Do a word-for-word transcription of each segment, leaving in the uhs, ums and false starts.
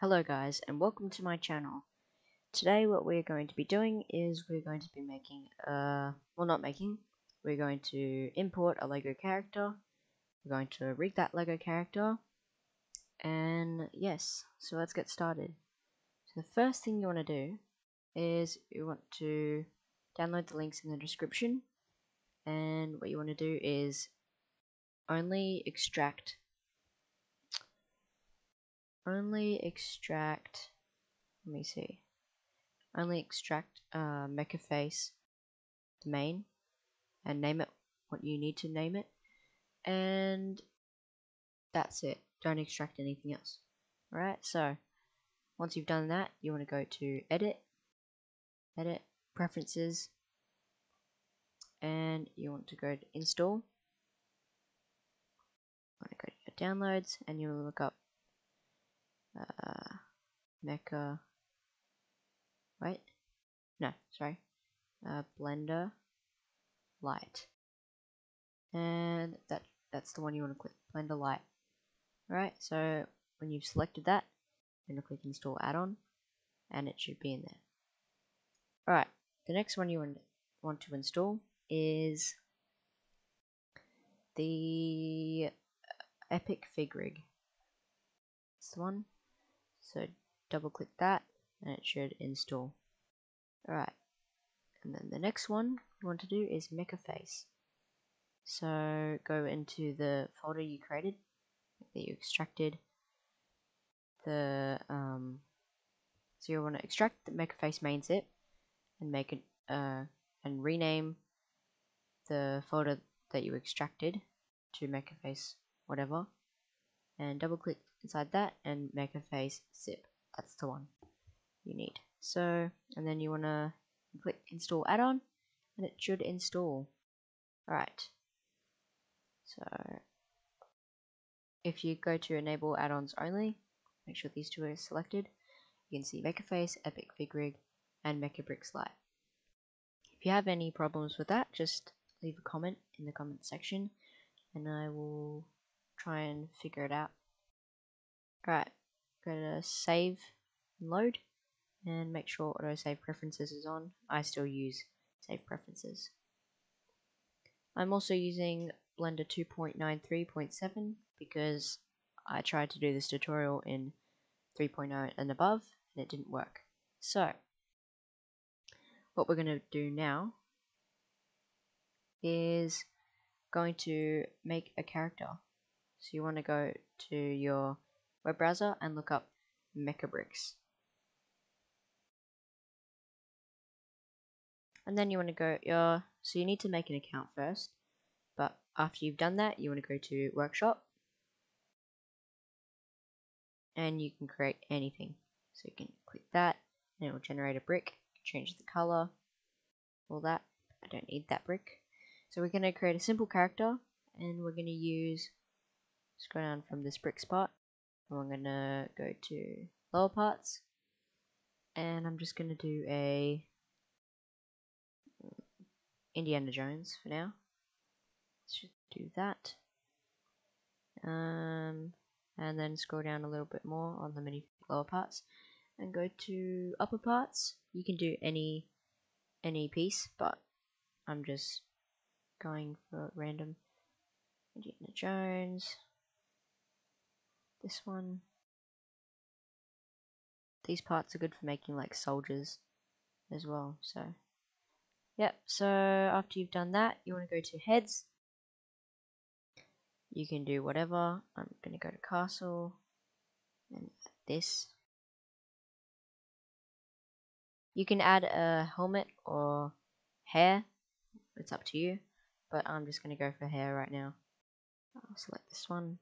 Hello guys and welcome to my channel. Today what we're going to be doing is we're going to be making uh well not making we're going to import a Lego character. We're going to rig that Lego character, and yes, so let's get started. So the first thing you want to do is you want to download the links in the description, and what you want to do is only extract Only extract, let me see, only extract uh, Mecaface domain and name it what you need to name it, and that's it. Don't extract anything else. Alright, so once you've done that, you want to go to edit, edit, preferences, and you want to go to install. You want to go to your downloads and you'll look up Uh, Meca. Wait, no, sorry. Uh, Blender Lite, and that that's the one you want to click. Blender Lite. All right. So when you've selected that, you're gonna click Install Add-on, and it should be in there. All right. The next one you want want to install is the Epic Fig Rig. It's the one. So double click that and it should install. Alright, and then the next one you want to do is Mecaface. So go into the folder you created, that you extracted the um, so you want to extract the Mecaface main zip and make it uh, and rename the folder that you extracted to Mecaface whatever, and double click inside that and Mecaface zip. That's the one you need. So, and then you want to click install add-on and it should install. Alright, so if you go to enable add-ons only, make sure these two are selected, you can see Mecaface, Epic Fig Rig and Mecabricks Lite. If you have any problems with that, just leave a comment in the comment section and I will try and figure it out. Alright, go to save and load and make sure auto save preferences is on. I still use save preferences. I'm also using Blender two point nine three point seven because I tried to do this tutorial in three point oh and above and it didn't work. So what we're going to do now is going to make a character. So you want to go to your web browser and look up mecabricks, and then you want to go your so you need to make an account first, but after you've done that you want to go to workshop and you can create anything. So you can click that and it will generate a brick, change the color, all that. I don't need that brick, so we're going to create a simple character and we're going to use scroll down from this brick spot. I'm gonna go to lower parts and I'm just gonna do a Indiana Jones for now. Let's just do that. Um, and then scroll down a little bit more on the mini lower parts and go to upper parts. You can do any any piece, but I'm just going for random. Indiana Jones. This one. These parts are good for making like soldiers as well. So, yep. So after you've done that, you want to go to heads. You can do whatever. I'm gonna go to castle and this. You can add a helmet or hair. It's up to you, but I'm just gonna go for hair right now. I'll select this one.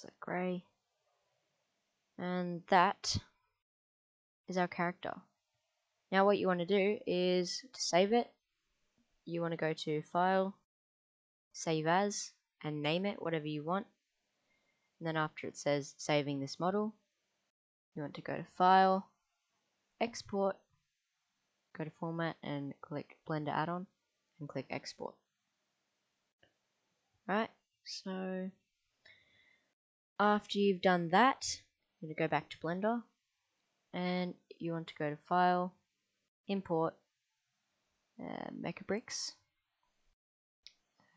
So grey, and that is our character. Now what you want to do is to save it. You want to go to file, save as, and name it whatever you want, and then after it says saving this model, you want to go to file, export, go to format and click Blender add-on and click export. All right, so After you've done that, I'm going to go back to Blender, and you want to go to File, Import, uh, Mecabricks.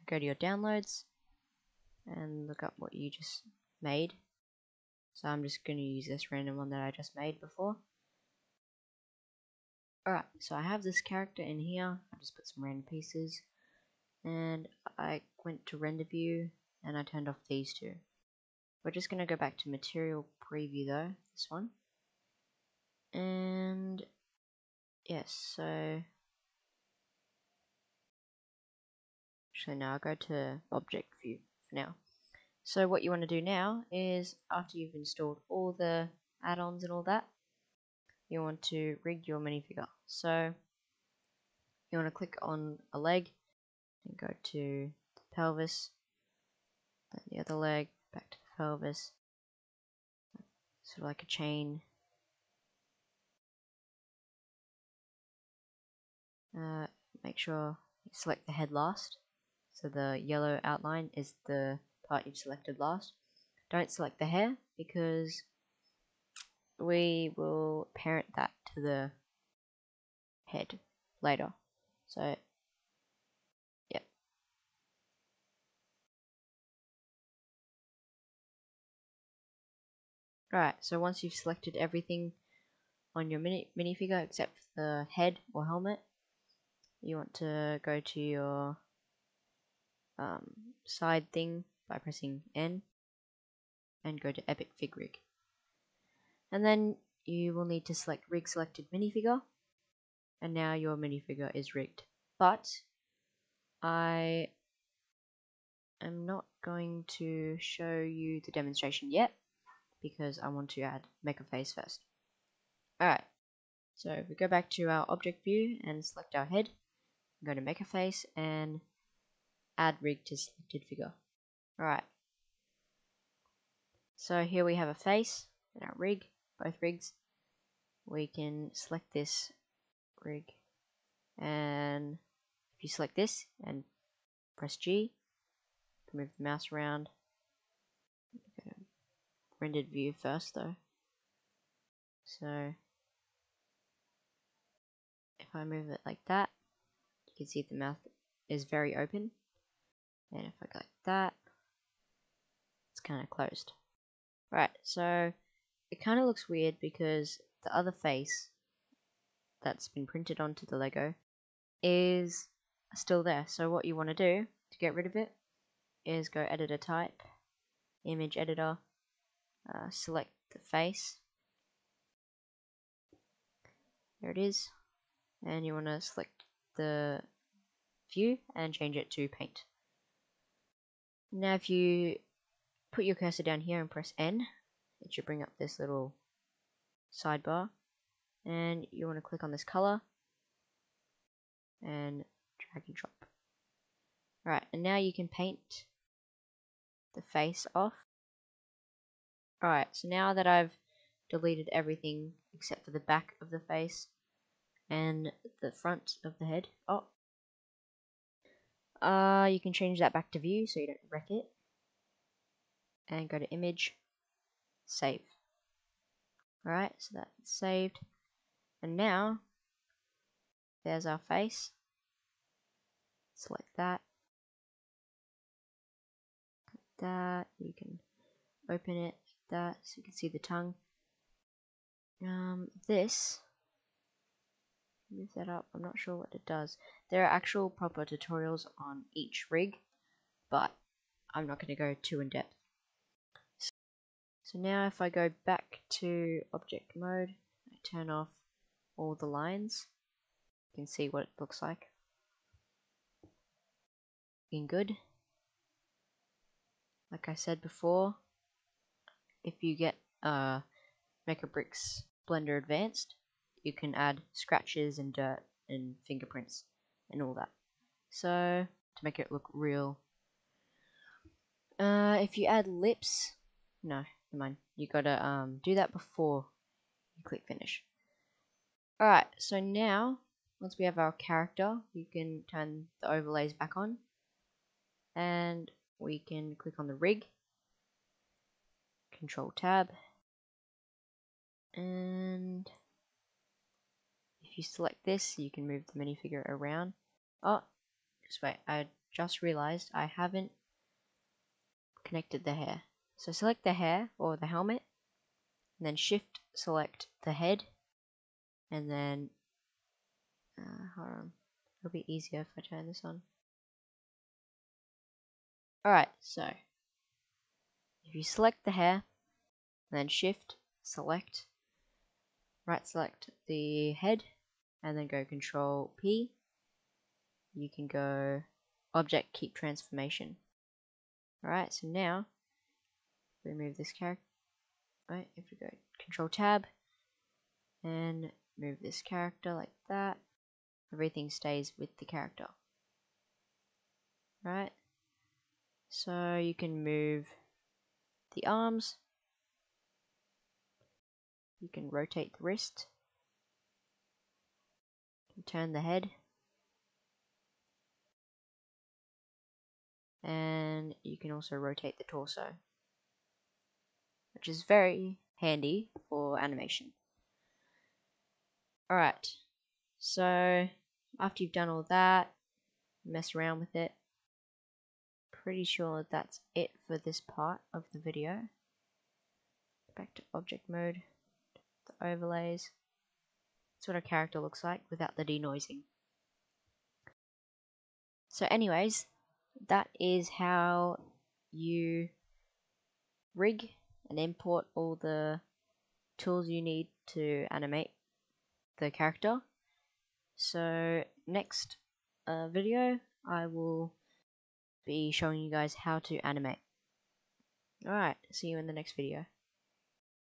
Go to your downloads and look up what you just made. So I'm just going to use this random one that I just made before. Alright, so I have this character in here. I just put some random pieces, and I went to render view and I turned off these two. We're just going to go back to material preview though, this one. And yes, so actually now I'll go to object view for now. So what you want to do now is, after you've installed all the add-ons and all that, you want to rig your minifigure. So you want to click on a leg and go to the pelvis, then the other leg, back to the pelvis, sort of like a chain. Uh, make sure you select the head last, so the yellow outline is the part you've selected last. Don't select the hair because we will parent that to the head later. So yep. Right, so once you've selected everything on your mini minifigure except for the head or helmet, you want to go to your um, side thing by pressing N and go to Epic Fig Rig. And then you will need to select Rig Selected Minifigure, and now your minifigure is rigged. But I am not going to show you the demonstration yet because I want to add Mecaface first. Alright, so we go back to our object view and select our head, go to Mecaface and add Rig to Selected Figure. Alright, so here we have a face and our rig, both rigs. We can select this rig, and if you select this and press G, move the mouse around. Go to rendered view first though. So if I move it like that, you can see the mouth is very open, and if I go like that, kind of closed. Right, so it kind of looks weird because the other face that's been printed onto the Lego is still there. So what you want to do to get rid of it is go editor type, image editor, uh, select the face, there it is, and you want to select the view and change it to paint. Now if you put your cursor down here and press N, it should bring up this little sidebar, and you want to click on this color and drag and drop. Alright, and now you can paint the face off. Alright, so now that I've deleted everything except for the back of the face and the front of the head, oh, uh, you can change that back to view so you don't wreck it. And go to image, save. Alright, so that's saved. And now, there's our face. Select that. Like that. You can open it like that so you can see the tongue. Um, this. Move that up. I'm not sure what it does. There are actual proper tutorials on each rig, but I'm not going to go too in depth. So now if I go back to object mode, I turn off all the lines, you can see what it looks like. Looking good. Like I said before, if you get uh, Mecabricks Blender Advanced, you can add scratches and dirt and fingerprints and all that. So, to make it look real. Uh, if you add lips, no. Never mind, you gotta um, do that before you click finish. Alright, so now, once we have our character, you can turn the overlays back on. And we can click on the rig. Control Tab, and if you select this, you can move the minifigure around. Oh, just wait, I just realized I haven't connected the hair. So select the hair or the helmet, and then shift select the head, and then uh, hold on, it'll be easier if I turn this on. Alright, so if you select the hair, then shift select, right select the head, and then go Control P, you can go Object Keep Transformation. Alright, so now we move this character, right, if we go Control Tab and move this character like that, everything stays with the character. Right, so you can move the arms, you can rotate the wrist, you can turn the head, and you can also rotate the torso, which is very handy for animation. Alright, so after you've done all that, mess around with it. Pretty sure that's it for this part of the video. Back to object mode, the overlays. That's what a character looks like without the denoising. So anyways, that is how you rig and import all the tools you need to animate the character. So next uh, video I will be showing you guys how to animate. Alright, see you in the next video.